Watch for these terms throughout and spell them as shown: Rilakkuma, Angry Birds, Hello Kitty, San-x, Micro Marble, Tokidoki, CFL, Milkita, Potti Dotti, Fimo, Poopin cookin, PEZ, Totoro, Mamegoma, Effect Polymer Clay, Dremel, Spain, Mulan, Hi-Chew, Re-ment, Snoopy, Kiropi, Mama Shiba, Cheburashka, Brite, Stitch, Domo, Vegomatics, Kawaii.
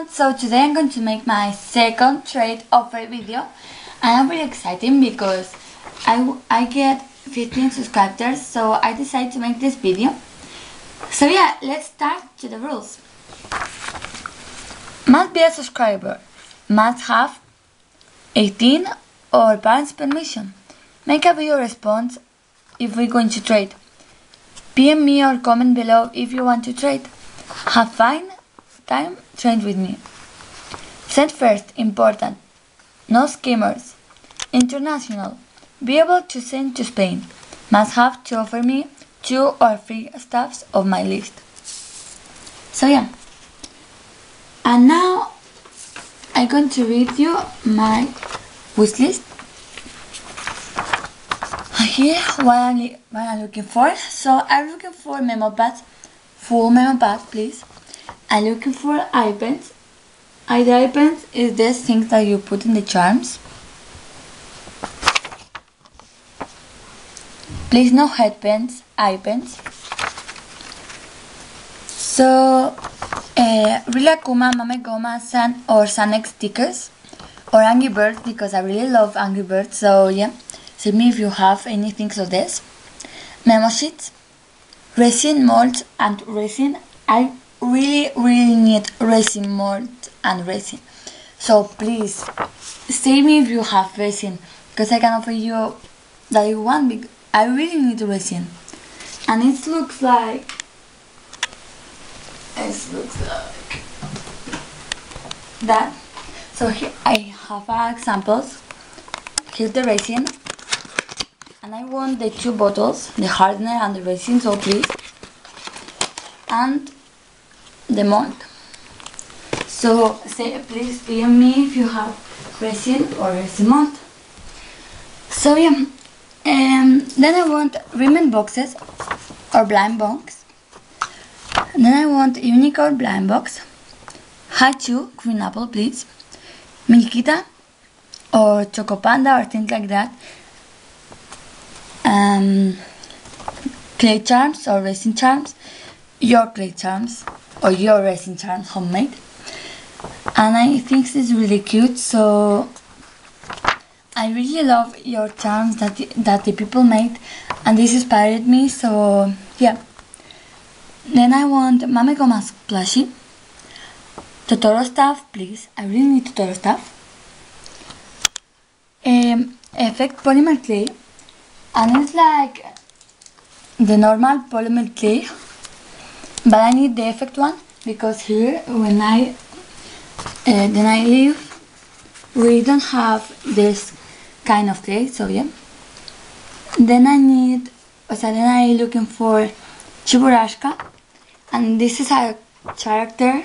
everyone! So today I'm going to make my second trade offer video, and I'm really excited because I get 15 subscribers, so I decided to make this video. So yeah, let's start to the rules. Must be a subscriber, must have 18 or parents' permission. Make a video response if we're going to trade. PM me or comment below if you want to trade. Have fun time, trade with me. Send first, important. No skimmers. International. Be able to send to Spain. Must have to offer me 2 or 3 stuffs of my list. So yeah. And now I'm going to read you my wish list. Here, what I'm looking for. So I'm looking for memo pads, full memo pads, please. I'm looking for eye pens. The eye pens is this thing that you put in the charms. Please no head pens, eye pens. So Rilakkuma, Mamegoma, San-x stickers, or Angry Birds, because I really love Angry Birds, so yeah, send me if you have anything of this. Memo sheets, resin molds and resin. I really need resin molds and resin, so please send me if you have resin, because I can offer you that you want, because I really need resin. And it looks like that. So here I have examples. Here's the resin, and I want the 2 bottles, the hardener and the resin, so please, and the mold. So say please DM me if you have resin or resin mold. So yeah, then I want Re-ment boxes or blind box. Then I want unicorn blind box, Hi-Chew green apple, please, Milkita or Choco Panda or things like that, clay charms or resin charms, your clay charms or your resin charms, homemade. And I think this is really cute, so I really love your charms that the people made, and this inspired me, so yeah. Then I want Mamegoma plushie, Totoro stuff, please. I really need Totoro stuff. Effect polymer clay, and it's like the normal polymer clay, but I need the effect one because here when I then I leave, we don't have this kind of clay, so yeah. Then I'm looking for Cheburashka. And this is a character,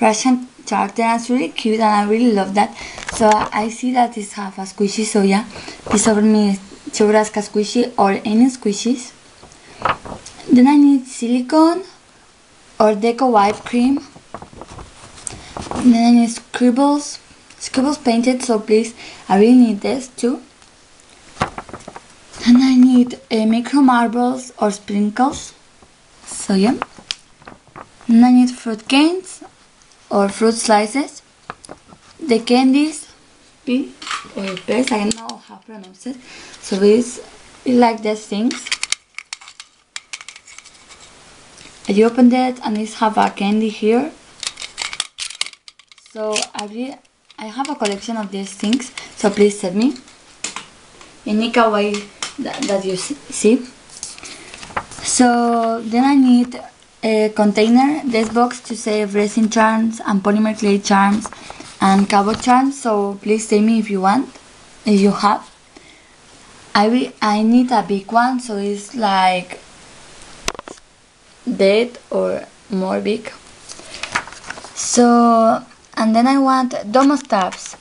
Russian character, and it's really cute, and I really love that. So I see that it's half a squishy, so yeah, this over me is Cheburashka squishy or any squishies. Then I need silicone or deco whipped cream. And then I need scribbles painted, so please, I really need this too. And I need micro marbles or sprinkles. So yeah. And I need fruit canes or fruit slices. The candies, PEZ, I don't know how to pronounce it. So it's like these things. I opened it and it's have a candy here. So I have a collection of these things. So please send me. Any Kawaii that you see. So then I need a container, this box to save resin charms and polymer clay charms and cardboard charms, so please tell me if you want, if you have. I need a big one, so it's like that or more big. So, and then I want Domo stuffs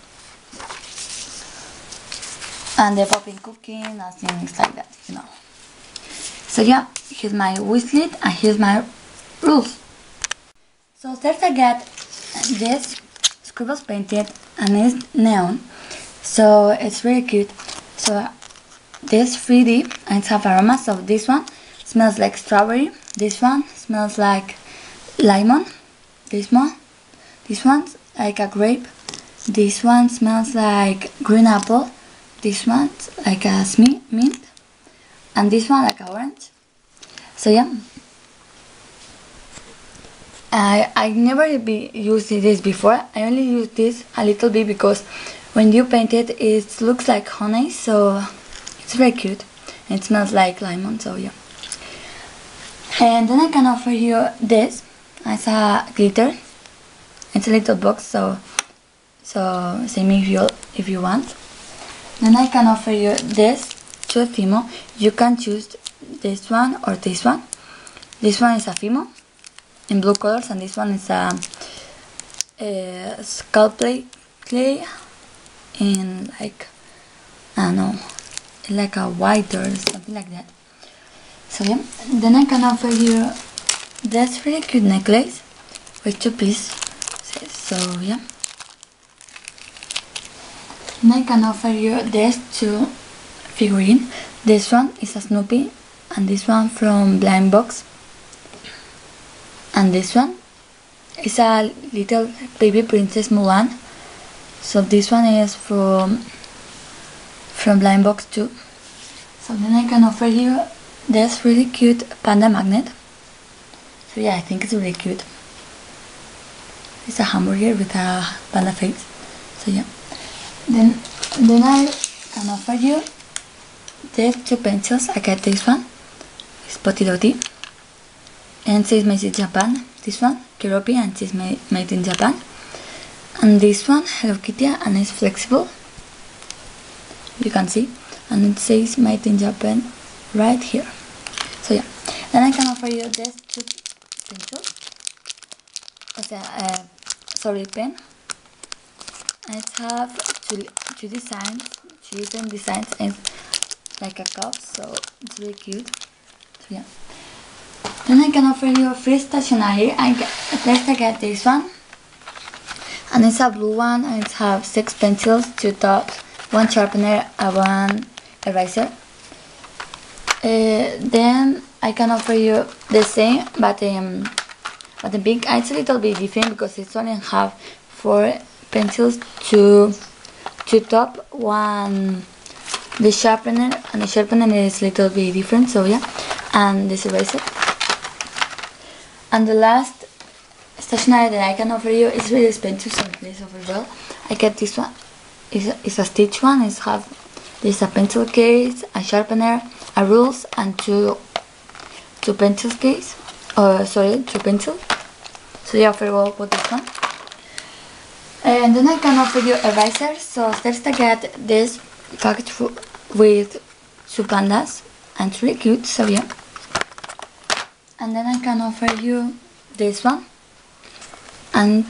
and the popping cooking and things like that, you know. So yeah, here's my wishlist and here's my rules. So first I get this scribbles painted, and it's neon, so it's really cute. So this 3D, and it's have aromas, so this one smells like strawberry, this one smells like lemon, this one This one's like a grape. This one smells like green apple. This one's like a mint. And this one like a orange. So yeah. I never used this before. I only used this a little bit because when you paint it, it looks like honey, so it's very cute. And it smells like lemon, so yeah. And then I can offer you this as a glitter. It's a little box, so say me if you want. Then I can offer you this to Fimo. You can choose this one or this one. This one is a Fimo in blue colors, and this one is a scalp clay in, like, I don't know, like a white or something like that. So yeah, then I can offer you this really cute necklace with two pieces. So yeah, and I can offer you these two figurines. This one is a Snoopy, and this one from Blind Box. And this one is a little baby princess Mulan. So this one is from Blind Box too. So then I can offer you this really cute panda magnet. So yeah, I think it's really cute. It's a hamburger with a panda face. So yeah. Then I can offer you these two pencils. I get this one. It's Potti Dotti. And says made in Japan. This one, Kiropi, and says made in Japan. And this one, Hello Kitty, and it's flexible. You can see. And it says made in Japan right here. So yeah. Then I can offer you these two pencils. Pen. I have two designs, two different designs, and like a cup, so it's really cute. So yeah. Then I can offer you free stationery. First I get this one, and it's a blue one, and it has 6 pencils, 2 dots, 1 sharpener, and 1 eraser. Then I can offer you the same, but the pink is a little bit different because it's only have 4 pencils, 2 top, 1 the sharpener, and the sharpener is a little bit different, so yeah, and this eraser. And the last stationery that I can offer you is really expensive, so please overwhelm. I get this one. It's a Stitch one. It's have this a pencil case, a sharpener, a ruler, and two pencil case. Two pencils. So yeah, overall with this one. And then I can offer you erasers. So first I get this package with 2 pandas, and it's really cute. So yeah. And then I can offer you this one, and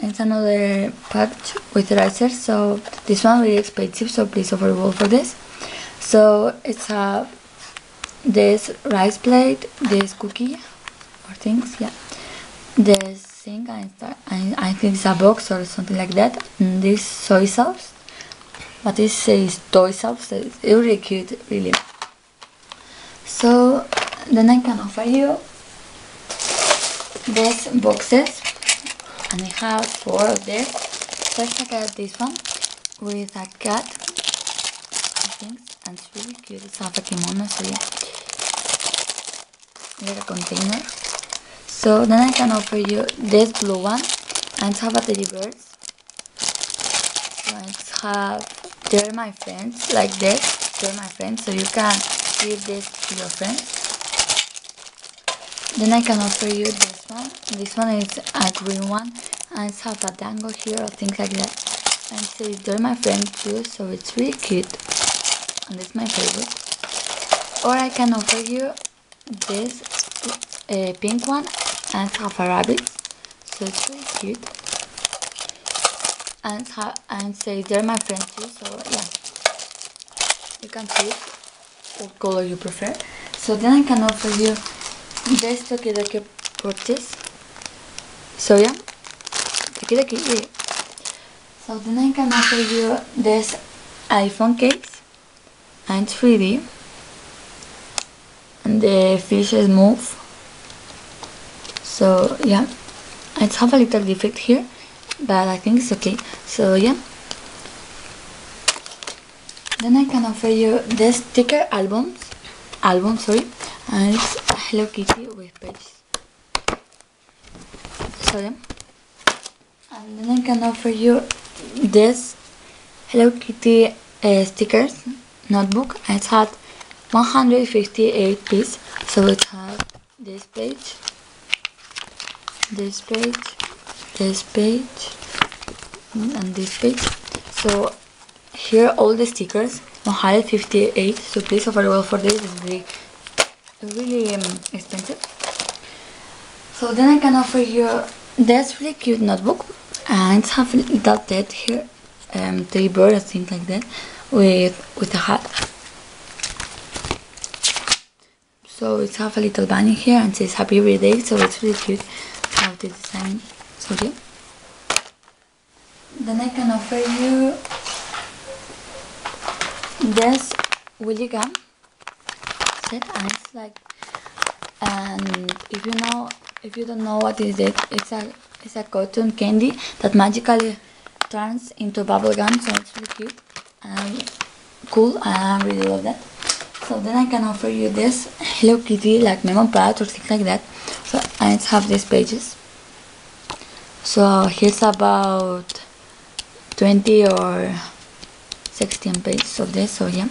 it's another package with erasers. So this one really expensive, so please overrule for this. So it's this rice plate, this cookie or things, yeah. This thing, I think it's a box or something like that. And this soy sauce, but this says toy sauce. So it's really cute, really. So. Then I can offer you these boxes, and I have 4 of these. First I got this one with a cat, I think, and it's really cute. It's a kimono, so yeah, like a container. So then I can offer you this blue one, and it's have a teddy bird. So it's have, they're my friends, like this, they're my friends, so you can give this to your friends. Then I can offer you this one. This one is a green one, and it's have a dangle here or things like that. And so they're my friend too, so it's really cute, and it's my favorite. Or I can offer you this pink one, and it's have a rabbit, so it's really cute. And say they're my friend too, so yeah, you can choose what color you prefer. So then I can offer you this Tokidoki purchase. So yeah, Tokidoki. So then I can offer you this iPhone case, and 3D, and the fishes move. So yeah, it's have a little defect here. but I think it's okay. So yeah. Then I can offer you this sticker album, and it's Hello Kitty with page. Sorry. And then I can offer you this Hello Kitty stickers notebook. It had 158 pieces, so it has this page, and this page. So here all the stickers, 158. So please overall for this is really expensive. So then I can offer you this really cute notebook, and it's have that dead here, teddy bird, I think, like that, with a hat. So it's have a little bunny here and says happy every day, so it's really cute how the design. Sorry. Then I can offer you this Willy Gum set, and it's like, and if you don't know what is it, it's a cotton candy that magically turns into bubble gum, so it's really cute and cool. I really love that. So then I can offer you this Hello Kitty like memo pad or things like that. So I have these pages. So here's about 20 or 16 pages of this. So yeah.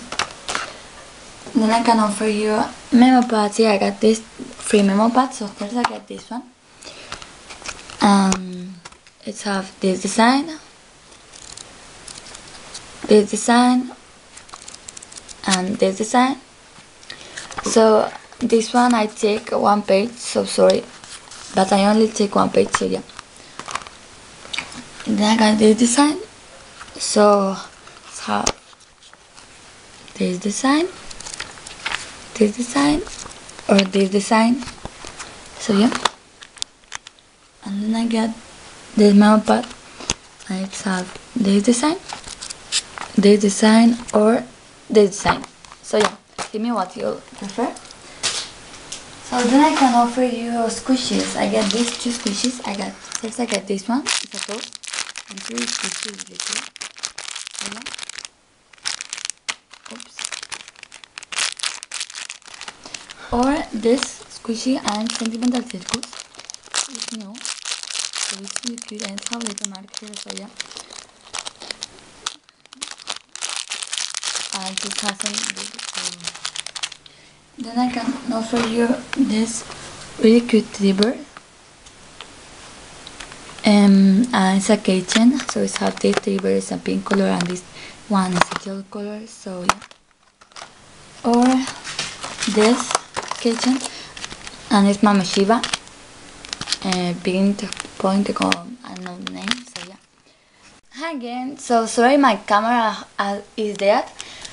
Then I can offer you memo pads. Yeah, I got this free memo pad. So first I got this one. It's have this design. This design and this design. So this one I take one page, so sorry, but I only take one page, so yeah. Then I got this design, so let's have this design, or this design, so yeah. And then I got this memo pad, and it's have this design, or this design. So yeah, tell me what you prefer. So then I can offer you squishies. I got these two squishies. First I got this one, it's a toast, and three squishies later. So yeah. Oops. Or this squishy and sentimental circles. It's new, so it's really cute, and it's have little marks here, so yeah. Then I can offer you this really cute teddy bird, and it's a keychain, so it's have this teddy bird is a pink color and this one is a yellow color, so yeah. Or this keychain, and it's Mama Shiba, I don't know the name, so yeah. Hi again, so sorry my camera is dead.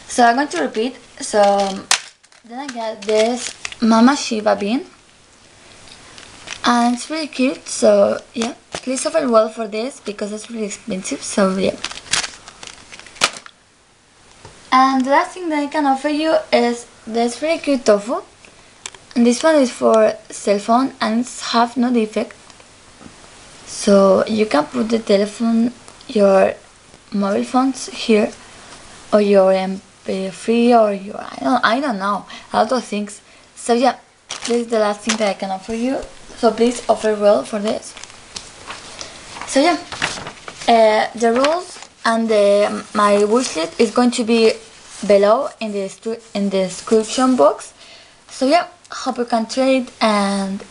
So I'm going to repeat. So then I got this Mama Shiba bean, and it's really cute, so yeah, please offer well for this because it's really expensive, so yeah. And the last thing that I can offer you is this really cute tofu, and this one is for cell phone and it's have no defect, so you can put the telephone, your mobile phones here, or your MP3, or your I don't know, a lot of things. So yeah, this is the last thing that I can offer you, so please offer well for this. So yeah, the rules and my wish list is going to be below in the description box. So yeah, hope you can trade, and